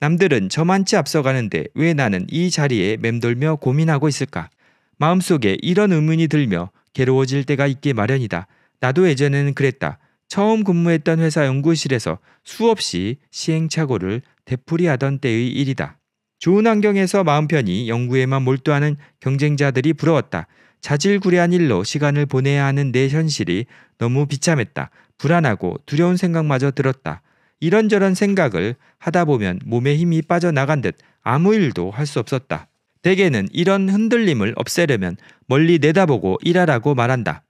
남들은 저만치 앞서가는데 왜 나는 이 자리에 맴돌며 고민하고 있을까? 마음속에 이런 의문이 들며 괴로워질 때가 있기 마련이다. 나도 예전에는 그랬다. 처음 근무했던 회사 연구실에서 수없이 시행착오를 되풀이하던 때의 일이다. 좋은 환경에서 마음 편히 연구에만 몰두하는 경쟁자들이 부러웠다. 자질구레한 일로 시간을 보내야 하는 내 현실이 너무 비참했다. 불안하고 두려운 생각마저 들었다. 이런저런 생각을 하다 보면 몸에 힘이 빠져나간 듯 아무 일도 할 수 없었다. 대개는 이런 흔들림을 없애려면 멀리 내다보고 일하라고 말한다.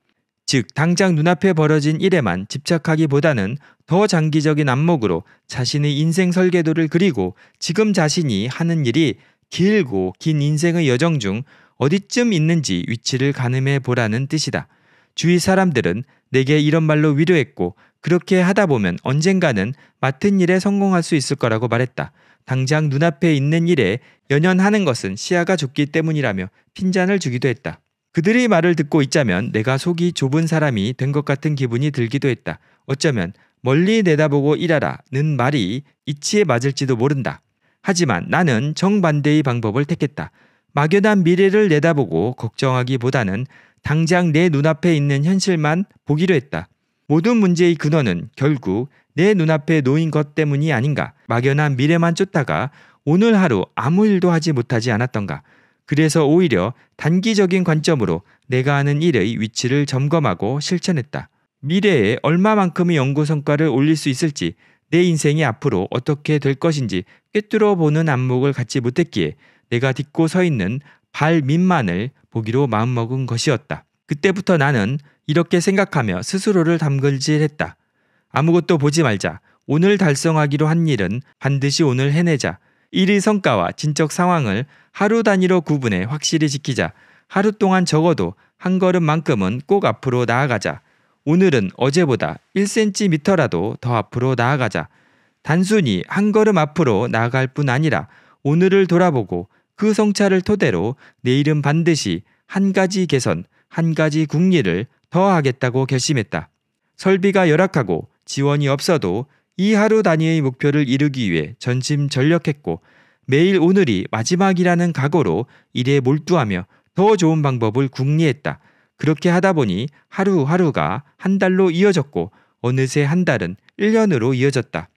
즉 당장 눈앞에 벌어진 일에만 집착하기보다는 더 장기적인 안목으로 자신의 인생 설계도를 그리고 지금 자신이 하는 일이 길고 긴 인생의 여정 중 어디쯤 있는지 위치를 가늠해 보라는 뜻이다. 주위 사람들은 내게 이런 말로 위로했고 그렇게 하다 보면 언젠가는 맡은 일에 성공할 수 있을 거라고 말했다. 당장 눈앞에 있는 일에 연연하는 것은 시야가 좁기 때문이라며 핀잔을 주기도 했다. 그들의 말을 듣고 있자면 내가 속이 좁은 사람이 된 것 같은 기분이 들기도 했다. 어쩌면 멀리 내다보고 일하라는 말이 이치에 맞을지도 모른다. 하지만 나는 정반대의 방법을 택했다. 막연한 미래를 내다보고 걱정하기보다는 당장 내 눈앞에 있는 현실만 보기로 했다. 모든 문제의 근원은 결국 내 눈앞에 놓인 것 때문이 아닌가. 막연한 미래만 쫓다가 오늘 하루 아무 일도 하지 못하지 않았던가. 그래서 오히려 단기적인 관점으로 내가 하는 일의 위치를 점검하고 실천했다. 미래에 얼마만큼의 연구 성과를 올릴 수 있을지, 내 인생이 앞으로 어떻게 될 것인지 꿰뚫어보는 안목을 갖지 못했기에 내가 딛고 서 있는 발 밑만을 보기로 마음먹은 것이었다. 그때부터 나는 이렇게 생각하며 스스로를 담글질했다. 아무것도 보지 말자. 오늘 달성하기로 한 일은 반드시 오늘 해내자. 일의 성과와 진척 상황을 하루 단위로 구분해 확실히 지키자. 하루 동안 적어도 한 걸음만큼은 꼭 앞으로 나아가자. 오늘은 어제보다 1cm라도 더 앞으로 나아가자. 단순히 한 걸음 앞으로 나아갈 뿐 아니라 오늘을 돌아보고 그 성찰을 토대로 내일은 반드시 한 가지 개선, 한 가지 국리를 더 하겠다고 결심했다. 설비가 열악하고 지원이 없어도 이 하루 단위의 목표를 이루기 위해 전심전력했고 매일 오늘이 마지막이라는 각오로 일에 몰두하며 더 좋은 방법을 궁리했다. 그렇게 하다 보니 하루하루가 한 달로 이어졌고 어느새 한 달은 1년으로 이어졌다.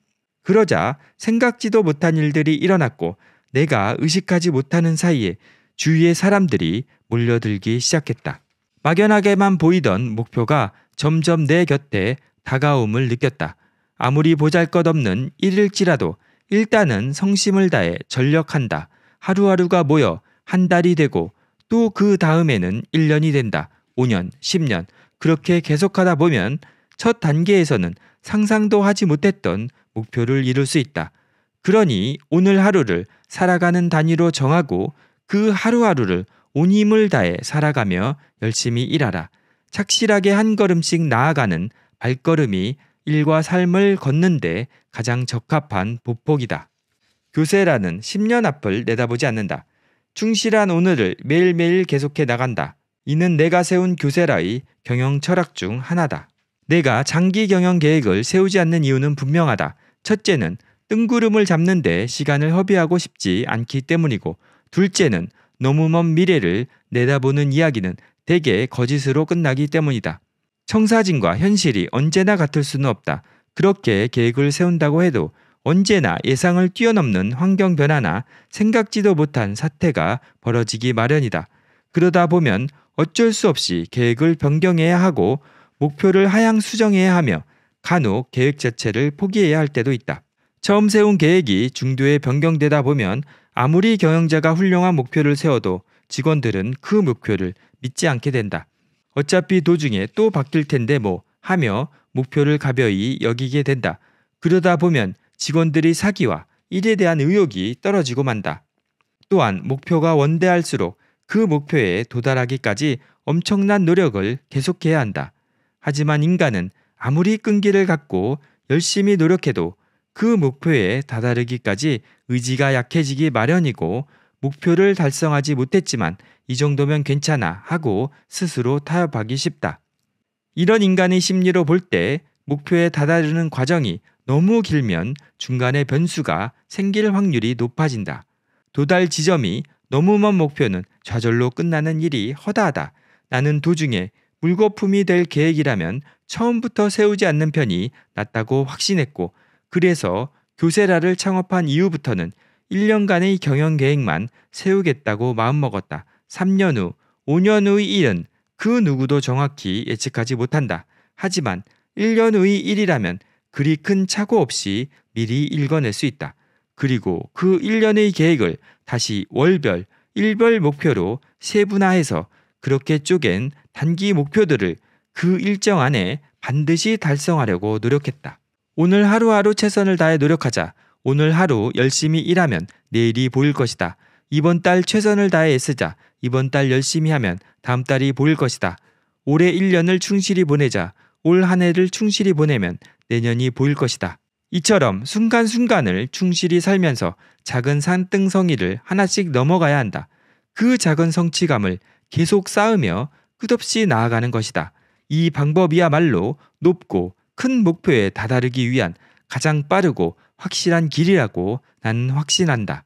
그러자 생각지도 못한 일들이 일어났고 내가 의식하지 못하는 사이에 주위의 사람들이 몰려들기 시작했다. 막연하게만 보이던 목표가 점점 내 곁에 다가옴을 느꼈다. 아무리 보잘것없는 일일지라도 일단은 성심을 다해 전력한다. 하루하루가 모여 한 달이 되고 또 그 다음에는 1년이 된다. 5년, 10년 그렇게 계속하다 보면 첫 단계에서는 상상도 하지 못했던 목표를 이룰 수 있다. 그러니 오늘 하루를 살아가는 단위로 정하고 그 하루하루를 온 힘을 다해 살아가며 열심히 일하라. 착실하게 한 걸음씩 나아가는 발걸음이 일과 삶을 걷는 데 가장 적합한 보폭이다. 교세라는 10년 앞을 내다보지 않는다. 충실한 오늘을 매일매일 계속해 나간다. 이는 내가 세운 교세라의 경영 철학 중 하나다. 내가 장기 경영 계획을 세우지 않는 이유는 분명하다. 첫째는 뜬구름을 잡는 데 시간을 허비하고 싶지 않기 때문이고, 둘째는 너무 먼 미래를 내다보는 이야기는 대개 거짓으로 끝나기 때문이다. 청사진과 현실이 언제나 같을 수는 없다. 그렇게 계획을 세운다고 해도 언제나 예상을 뛰어넘는 환경 변화나 생각지도 못한 사태가 벌어지기 마련이다. 그러다 보면 어쩔 수 없이 계획을 변경해야 하고 목표를 하향 수정해야 하며 간혹 계획 자체를 포기해야 할 때도 있다. 처음 세운 계획이 중도에 변경되다 보면 아무리 경영자가 훌륭한 목표를 세워도 직원들은 그 목표를 믿지 않게 된다. 어차피 도중에 또 바뀔 텐데 뭐 하며 목표를 가벼이 여기게 된다. 그러다 보면 직원들의 사기와 일에 대한 의욕이 떨어지고 만다. 또한 목표가 원대할수록 그 목표에 도달하기까지 엄청난 노력을 계속해야 한다. 하지만 인간은 아무리 끈기를 갖고 열심히 노력해도 그 목표에 다다르기까지 의지가 약해지기 마련이고 목표를 달성하지 못했지만 이 정도면 괜찮아 하고 스스로 타협하기 쉽다. 이런 인간의 심리로 볼 때 목표에 다다르는 과정이 너무 길면 중간에 변수가 생길 확률이 높아진다. 도달 지점이 너무 먼 목표는 좌절로 끝나는 일이 허다하다. 나는 도중에 물거품이 될 계획이라면 처음부터 세우지 않는 편이 낫다고 확신했고 그래서 교세라를 창업한 이후부터는 1년간의 경영 계획만 세우겠다고 마음먹었다. 3년 후, 5년 후의 일은 그 누구도 정확히 예측하지 못한다. 하지만 1년 후의 일이라면 그리 큰 착오 없이 미리 읽어낼 수 있다. 그리고 그 1년의 계획을 다시 월별, 일별 목표로 세분화해서 그렇게 쪼갠 단기 목표들을 그 일정 안에 반드시 달성하려고 노력했다. 오늘 하루하루 최선을 다해 노력하자. 오늘 하루 열심히 일하면 내일이 보일 것이다. 이번 달 최선을 다해 애쓰자. 이번 달 열심히 하면 다음 달이 보일 것이다. 올해 1년을 충실히 보내자. 올 한 해를 충실히 보내면 내년이 보일 것이다. 이처럼 순간순간을 충실히 살면서 작은 산등성이를 하나씩 넘어가야 한다. 그 작은 성취감을 계속 쌓으며 끝없이 나아가는 것이다. 이 방법이야말로 높고 큰 목표에 다다르기 위한 가장 빠르고 확실한 길이라고 난 확신한다.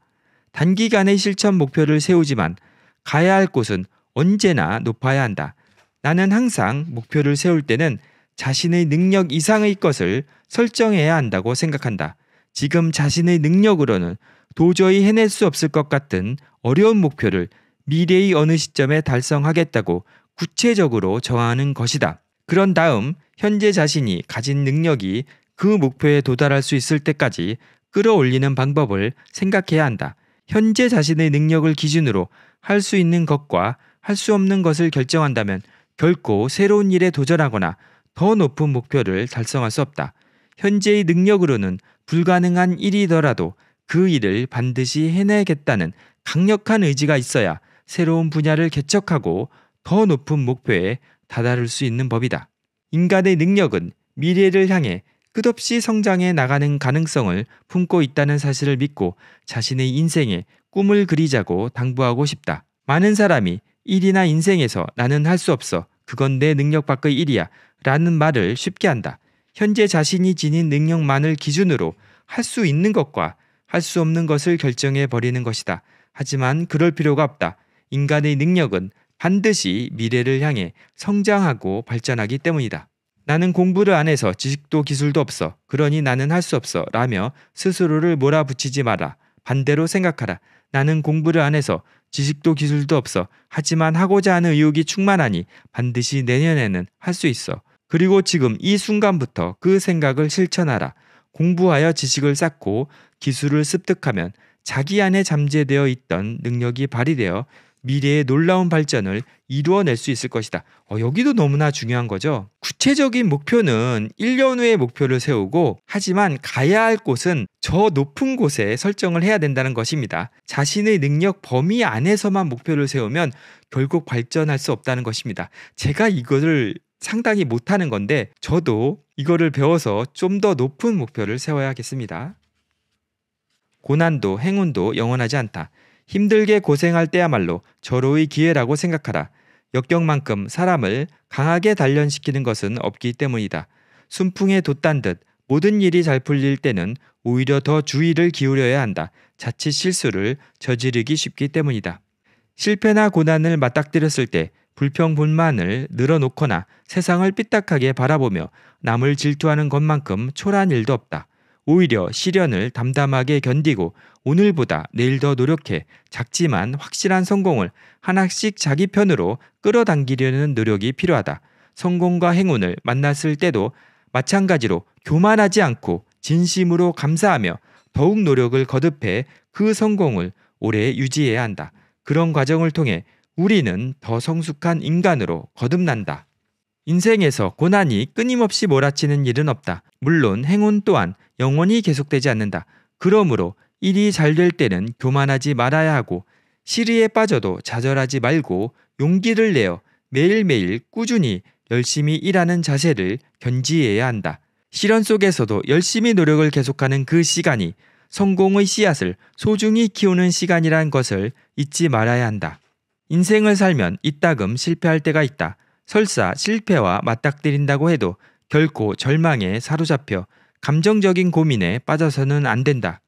단기간의 실천 목표를 세우지만 가야 할 곳은 언제나 높아야 한다. 나는 항상 목표를 세울 때는 자신의 능력 이상의 것을 설정해야 한다고 생각한다. 지금 자신의 능력으로는 도저히 해낼 수 없을 것 같은 어려운 목표를 미래의 어느 시점에 달성하겠다고 구체적으로 정하는 것이다. 그런 다음 현재 자신이 가진 능력이 그 목표에 도달할 수 있을 때까지 끌어올리는 방법을 생각해야 한다. 현재 자신의 능력을 기준으로 할 수 있는 것과 할 수 없는 것을 결정한다면 결코 새로운 일에 도전하거나 더 높은 목표를 달성할 수 없다. 현재의 능력으로는 불가능한 일이더라도 그 일을 반드시 해내겠다는 강력한 의지가 있어야 새로운 분야를 개척하고 더 높은 목표에 다다를 수 있는 법이다. 인간의 능력은 미래를 향해 끝없이 성장해 나가는 가능성을 품고 있다는 사실을 믿고 자신의 인생에 꿈을 그리자고 당부하고 싶다. 많은 사람이 일이나 인생에서 나는 할 수 없어. 그건 내 능력 밖의 일이야. 라는 말을 쉽게 한다. 현재 자신이 지닌 능력만을 기준으로 할 수 있는 것과 할 수 없는 것을 결정해 버리는 것이다. 하지만 그럴 필요가 없다. 인간의 능력은 반드시 미래를 향해 성장하고 발전하기 때문이다. 나는 공부를 안 해서 지식도 기술도 없어. 그러니 나는 할 수 없어. 라며 스스로를 몰아붙이지 마라. 반대로 생각하라. 나는 공부를 안 해서 지식도 기술도 없어. 하지만 하고자 하는 의욕이 충만하니 반드시 내년에는 할 수 있어. 그리고 지금 이 순간부터 그 생각을 실천하라. 공부하여 지식을 쌓고 기술을 습득하면 자기 안에 잠재되어 있던 능력이 발휘되어 미래의 놀라운 발전을 이루어낼 수 있을 것이다. 여기도 너무나 중요한 거죠. 구체적인 목표는 1년 후의 목표를 세우고 하지만 가야 할 곳은 저 높은 곳에 설정을 해야 된다는 것입니다. 자신의 능력 범위 안에서만 목표를 세우면 결국 발전할 수 없다는 것입니다. 제가 이거를 상당히 못하는 건데 저도 이거를 배워서 좀 더 높은 목표를 세워야겠습니다. 고난도 행운도 영원하지 않다. 힘들게 고생할 때야말로 절호의 기회라고 생각하라. 역경만큼 사람을 강하게 단련시키는 것은 없기 때문이다. 순풍에 돛단 듯 모든 일이 잘 풀릴 때는 오히려 더 주의를 기울여야 한다. 자칫 실수를 저지르기 쉽기 때문이다. 실패나 고난을 맞닥뜨렸을 때 불평분만을 늘어놓거나 세상을 삐딱하게 바라보며 남을 질투하는 것만큼 초라한 일도 없다. 오히려 시련을 담담하게 견디고 오늘보다 내일 더 노력해 작지만 확실한 성공을 하나씩 자기 편으로 끌어당기려는 노력이 필요하다. 성공과 행운을 만났을 때도 마찬가지로 교만하지 않고 진심으로 감사하며 더욱 노력을 거듭해 그 성공을 오래 유지해야 한다. 그런 과정을 통해 우리는 더 성숙한 인간으로 거듭난다. 인생에서 고난이 끊임없이 몰아치는 일은 없다. 물론 행운 또한 영원히 계속되지 않는다. 그러므로 일이 잘 될 때는 교만하지 말아야 하고 시리에 빠져도 좌절하지 말고 용기를 내어 매일매일 꾸준히 열심히 일하는 자세를 견지해야 한다. 시련 속에서도 열심히 노력을 계속하는 그 시간이 성공의 씨앗을 소중히 키우는 시간이란 것을 잊지 말아야 한다. 인생을 살면 이따금 실패할 때가 있다. 설사 실패와 맞닥뜨린다고 해도 결코 절망에 사로잡혀 감정적인 고민에 빠져서는 안 된다.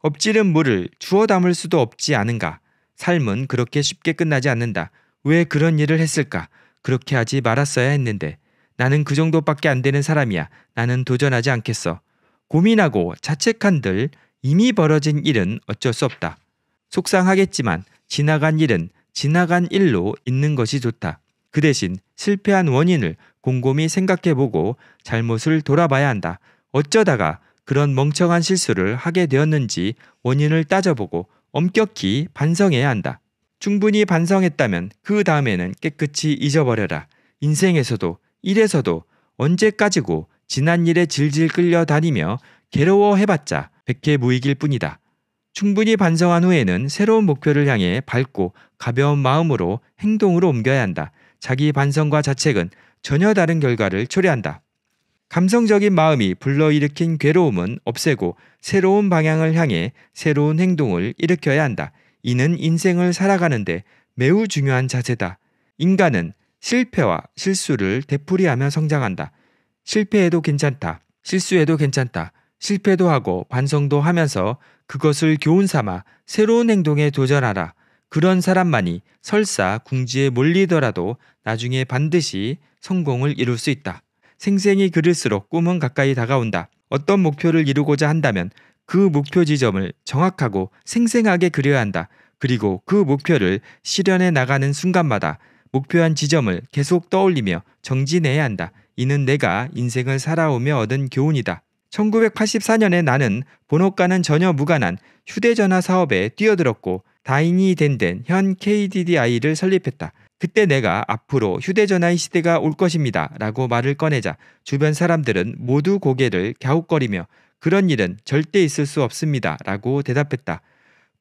엎지른 물을 주워 담을 수도 없지 않은가. 삶은 그렇게 쉽게 끝나지 않는다. 왜 그런 일을 했을까? 그렇게 하지 말았어야 했는데. 나는 그 정도밖에 안 되는 사람이야. 나는 도전하지 않겠어. 고민하고 자책한들 이미 벌어진 일은 어쩔 수 없다. 속상하겠지만 지나간 일은 지나간 일로 잊는 것이 좋다. 그 대신 실패한 원인을 곰곰이 생각해보고 잘못을 돌아봐야 한다. 어쩌다가 그런 멍청한 실수를 하게 되었는지 원인을 따져보고 엄격히 반성해야 한다. 충분히 반성했다면 그 다음에는 깨끗이 잊어버려라. 인생에서도 일에서도 언제까지고 지난 일에 질질 끌려다니며 괴로워해봤자 백해무익일 뿐이다. 충분히 반성한 후에는 새로운 목표를 향해 밝고 가벼운 마음으로 행동으로 옮겨야 한다. 자기 반성과 자책은 전혀 다른 결과를 초래한다. 감성적인 마음이 불러일으킨 괴로움은 없애고 새로운 방향을 향해 새로운 행동을 일으켜야 한다. 이는 인생을 살아가는데 매우 중요한 자세다. 인간은 실패와 실수를 되풀이하며 성장한다. 실패해도 괜찮다. 실수해도 괜찮다. 실패도 하고 반성도 하면서 그것을 교훈 삼아 새로운 행동에 도전하라. 그런 사람만이 설사 궁지에 몰리더라도 나중에 반드시 성공을 이룰 수 있다. 생생히 그릴수록 꿈은 가까이 다가온다. 어떤 목표를 이루고자 한다면 그 목표 지점을 정확하고 생생하게 그려야 한다. 그리고 그 목표를 실현해 나가는 순간마다 목표한 지점을 계속 떠올리며 정진해야 한다. 이는 내가 인생을 살아오며 얻은 교훈이다. 1984년에 나는 본업과는 전혀 무관한 휴대전화 사업에 뛰어들었고 다인이 된 덴 현 KDDI를 설립했다. 그때 내가 앞으로 휴대전화의 시대가 올 것입니다 라고 말을 꺼내자 주변 사람들은 모두 고개를 갸웃거리며 그런 일은 절대 있을 수 없습니다 라고 대답했다.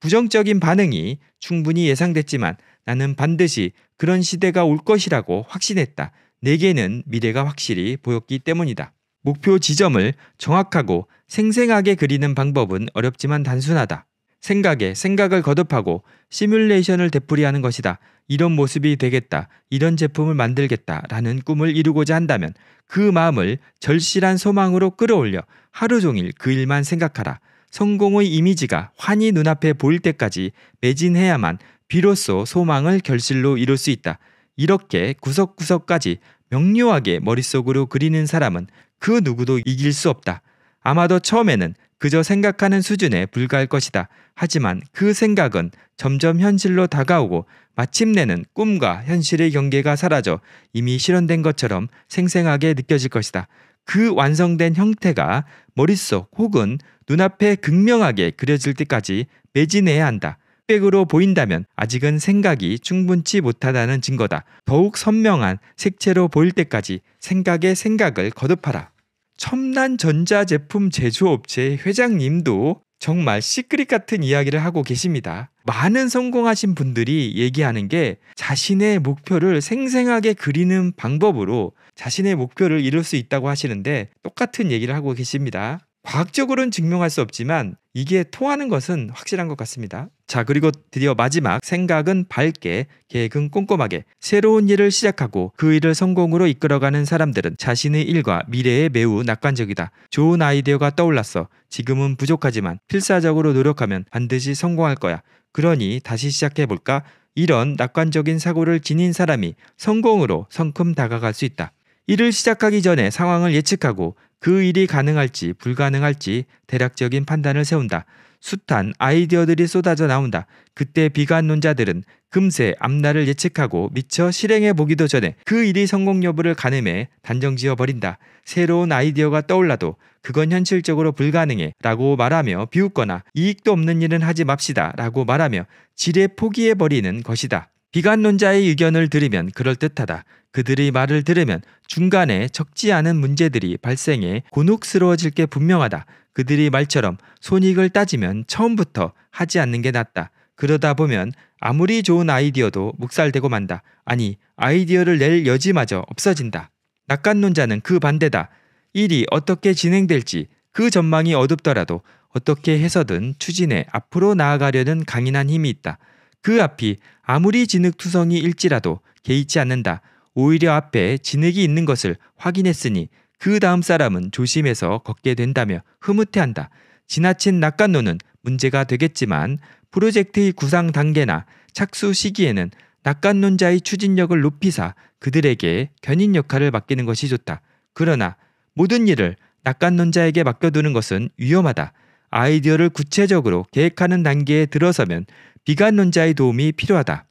부정적인 반응이 충분히 예상됐지만 나는 반드시 그런 시대가 올 것이라고 확신했다. 내게는 미래가 확실히 보였기 때문이다. 목표 지점을 정확하고 생생하게 그리는 방법은 어렵지만 단순하다. 생각에 생각을 거듭하고 시뮬레이션을 되풀이하는 것이다. 이런 모습이 되겠다. 이런 제품을 만들겠다. 라는 꿈을 이루고자 한다면 그 마음을 절실한 소망으로 끌어올려 하루 종일 그 일만 생각하라. 성공의 이미지가 환히 눈앞에 보일 때까지 매진해야만 비로소 소망을 결실로 이룰 수 있다. 이렇게 구석구석까지 명료하게 머릿속으로 그리는 사람은 그 누구도 이길 수 없다. 아마도 처음에는 그저 생각하는 수준에 불과할 것이다. 하지만 그 생각은 점점 현실로 다가오고 마침내는 꿈과 현실의 경계가 사라져 이미 실현된 것처럼 생생하게 느껴질 것이다. 그 완성된 형태가 머릿속 혹은 눈앞에 극명하게 그려질 때까지 매진해야 한다. 백으로 보인다면 아직은 생각이 충분치 못하다는 증거다. 더욱 선명한 색채로 보일 때까지 생각에 생각을 거듭하라. 첨단 전자제품 제조업체 회장님도 정말 시크릿 같은 이야기를 하고 계십니다. 많은 성공하신 분들이 얘기하는 게 자신의 목표를 생생하게 그리는 방법으로 자신의 목표를 이룰 수 있다고 하시는데 똑같은 얘기를 하고 계십니다. 과학적으로는 증명할 수 없지만 이게 통하는 것은 확실한 것 같습니다. 자, 그리고 드디어 마지막, 생각은 밝게, 계획은 꼼꼼하게. 새로운 일을 시작하고 그 일을 성공으로 이끌어가는 사람들은 자신의 일과 미래에 매우 낙관적이다. 좋은 아이디어가 떠올랐어. 지금은 부족하지만 필사적으로 노력하면 반드시 성공할 거야. 그러니 다시 시작해볼까? 이런 낙관적인 사고를 지닌 사람이 성공으로 성큼 다가갈 수 있다. 일을 시작하기 전에 상황을 예측하고 그 일이 가능할지 불가능할지 대략적인 판단을 세운다. 숱한 아이디어들이 쏟아져 나온다. 그때 비관론자들은 금세 앞날을 예측하고 미처 실행해보기도 전에 그 일이 성공 여부를 가늠해 단정지어버린다. 새로운 아이디어가 떠올라도 그건 현실적으로 불가능해 라고 말하며 비웃거나 이익도 없는 일은 하지 맙시다 라고 말하며 지레 포기해버리는 것이다. 비관론자의 의견을 들으면 그럴듯하다. 그들의 말을 들으면 중간에 적지 않은 문제들이 발생해 곤혹스러워질 게 분명하다. 그들이 말처럼 손익을 따지면 처음부터 하지 않는 게 낫다. 그러다 보면 아무리 좋은 아이디어도 묵살되고 만다. 아니, 아이디어를 낼 여지마저 없어진다. 낙관론자는 그 반대다. 일이 어떻게 진행될지 그 전망이 어둡더라도 어떻게 해서든 추진해 앞으로 나아가려는 강인한 힘이 있다. 그 앞이 아무리 진흙투성이 일지라도 개의치 않는다. 오히려 앞에 진흙이 있는 것을 확인했으니 그 다음 사람은 조심해서 걷게 된다며 흐뭇해한다. 지나친 낙관론은 문제가 되겠지만 프로젝트의 구상 단계나 착수 시기에는 낙관론자의 추진력을 높이사 그들에게 견인 역할을 맡기는 것이 좋다. 그러나 모든 일을 낙관론 자에게 맡겨두는 것은 위험하다. 아이디어를 구체적으로 계획하는 단계에 들어서면 비관론 자의 도움이 필요하다.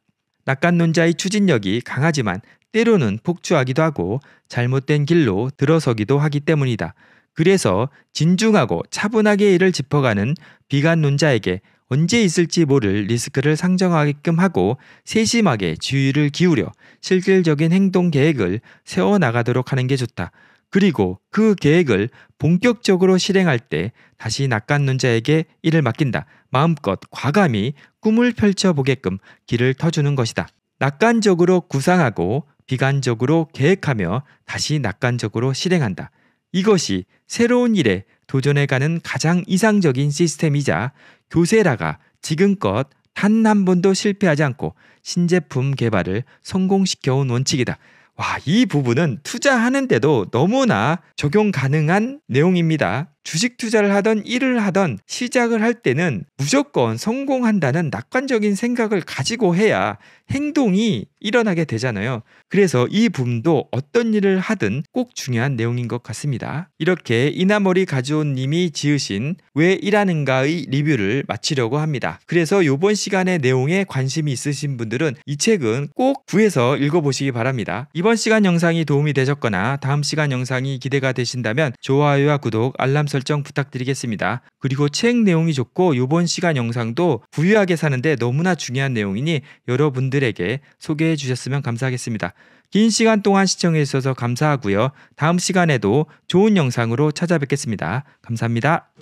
낙관론 자의 추진력이 강하지만 때로는 폭주하기도 하고 잘못된 길로 들어서기도 하기 때문이다. 그래서 진중하고 차분하게 일을 짚어가는 비관론 자에게 언제 있을지 모를 리스크를 상정하게끔 하고 세심하게 주의를 기울여 실질적인 행동 계획을 세워나가도록 하는 게 좋다. 그리고 그 계획을 본격적으로 실행할 때 다시 낙관론자에게 일을 맡긴다. 마음껏 과감히 꿈을 펼쳐보게끔 길을 터주는 것이다. 낙관적으로 구상하고 비관적으로 계획하며 다시 낙관적으로 실행한다. 이것이 새로운 일에 도전해가는 가장 이상적인 시스템이자 교세라가 지금껏 단 한 번도 실패하지 않고 신제품 개발을 성공시켜온 원칙이다. 와, 이 부분은 투자하는데도 너무나 적용 가능한 내용입니다. 주식 투자를 하던 일을 하던 시작을 할 때는 무조건 성공한다는 낙관적인 생각을 가지고 해야 행동이 일어나게 되잖아요. 그래서 이 부분도 어떤 일을 하든 꼭 중요한 내용인 것 같습니다. 이렇게 이나모리 가즈오 님이 지으신 왜 일하는가의 리뷰를 마치려고 합니다. 그래서 이번 시간의 내용에 관심이 있으신 분들은 이 책은 꼭 구해서 읽어보시기 바랍니다. 이번 시간 영상이 도움이 되셨거나 다음 시간 영상이 기대가 되신다면 좋아요와 구독, 알람 설정 부탁드리겠습니다. 그리고 책 내용이 좋고 이번 시간 영상도 부유하게 사는데 너무나 중요한 내용이니 여러분들에게 소개해 주셨으면 감사하겠습니다. 긴 시간 동안 시청해 주셔서 감사하고요. 다음 시간에도 좋은 영상으로 찾아뵙겠습니다. 감사합니다.